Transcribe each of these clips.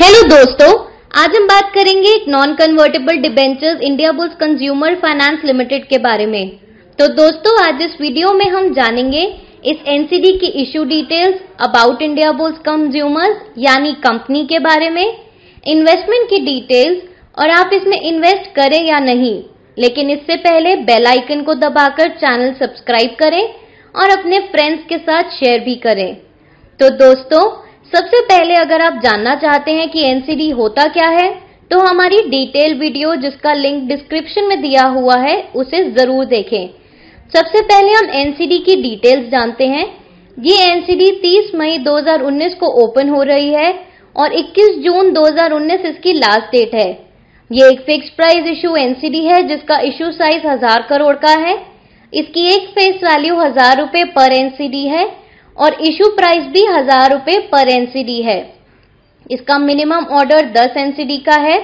Hello दोस्तों, आज हम बात करेंगे एक non convertible debentures Indiabulls consumer finance limited के बारे में। तो दोस्तों, आज इस वीडियो में हम जानेंगे इस एनसीडी की issue details, about Indiabulls consumers यानी कंपनी के बारे में, इन्वेस्टमेंट की डिटेल्स और आप इसमें इन्वेस्ट करें या नहीं। लेकिन इससे पहले बेल आइकन को दबाकर चैनल सब्सक्राइब करें और अपने फ्रेंड्स के साथ शेयर भी करें। तो दोस्तों, सबसे पहले अगर आप जानना चाहते हैं कि एनसीडी होता क्या है तो हमारी डिटेल वीडियो जिसका लिंक डिस्क्रिप्शन में दिया हुआ है उसे जरूर देखें। सबसे पहले हम एनसीडी की डिटेल्स जानते हैं। ये एनसीडी 30 मई 2019 को ओपन हो रही है और 21 जून 2019 इसकी लास्ट डेट है। ये एक फिक्स प्राइस इशू एनसीडी है जिसका इशू साइज 1000 करोड़ का है। इसकी एक फेस वैल्यू 1000 रुपए पर एनसीडी है और इशू प्राइस भी 1000 रुपए पर एनसीडी है। इसका मिनिमम ऑर्डर 10 एनसीडी का है,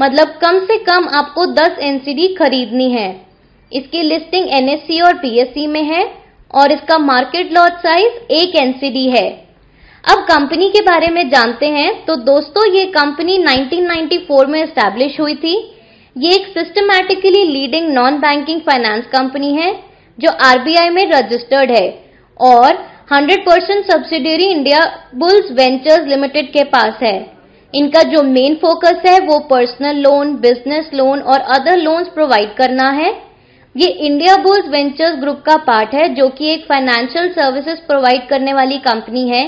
मतलब कम से कम आपको 10 एनसीडी खरीदनी है। इसकी लिस्टिंग एनएसई और बीएसई में है और इसका मार्केट लॉट साइज 1 एनसीडी है। अब कंपनी के बारे में जानते हैं। तो दोस्तों, ये कंपनी 1994 में एस्टैब्लिश हुई थी। ये एक systematically leading non banking finance company है जो आरबीआई में रजिस्टर्ड है और 100% सब्सिडियरी इंडियाबुल्स वेंचर्स लिमिटेड के पास है। इनका जो मेन फोकस है वो पर्सनल लोन, बिजनेस लोन और अदर लोन्स प्रोवाइड करना है। ये इंडियाबुल्स वेंचर्स ग्रुप का पार्ट है जो कि एक फाइनेंशियल सर्विसेज प्रोवाइड करने वाली कंपनी है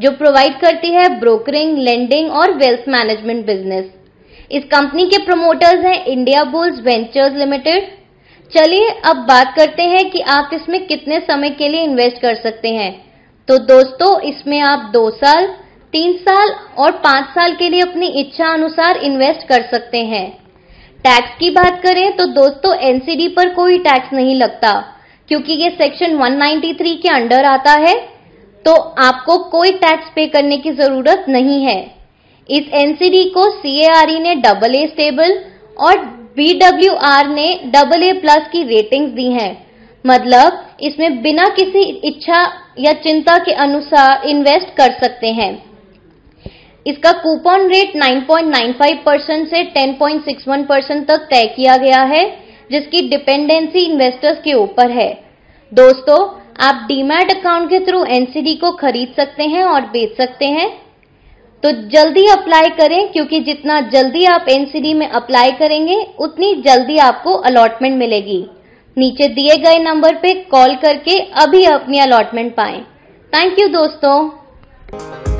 जो प्रोवाइड करती है ब्रोकरिंग, लेंडिंग और वेल्थ मैनेजमेंट बिजनेस। इस कंपनी के प्रमोटर्स हैं इंडियाबुल्स वेंचर्स लिमिटेड। चलिए अब बात करते हैं कि आप इसमें कितने समय के लिए इन्वेस्ट कर सकते हैं। तो दोस्तों, इसमें आप 2 साल, 3 साल और 5 साल के लिए अपनी इच्छा अनुसार इन्वेस्ट कर सकते हैं। टैक्स की बात करें तो दोस्तों, एनसीडी पर कोई टैक्स नहीं लगता क्योंकि ये सेक्शन 193 के अंडर आता है, तो आपको कोई टैक्स पे करने की जरूरत नहीं है। इस एनसीडी को CARE ने AA स्टेबल और BWR ने AA+ की रेटिंग्स दी हैं, मतलब इसमें बिना किसी इच्छा या चिंता के अनुसार इन्वेस्ट कर सकते हैं। इसका कूपन रेट 9.95% से 10.61% तक तय किया गया है, जिसकी डिपेंडेंसी इन्वेस्टर्स के ऊपर है। दोस्तों, आप डीमैट अकाउंट के थ्रू एनसीडी को खरीद सकते हैं और बेच सकते हैं। तो जल्दी अप्लाई करें क्योंकि जितना जल्दी आप एनसीडी में अप्लाई करेंगे उतनी जल्दी आपको अलॉटमेंट मिलेगी। नीचे दिए गए नंबर पे कॉल करके अभी अपनी अलॉटमेंट पाएं। थैंक यू दोस्तों।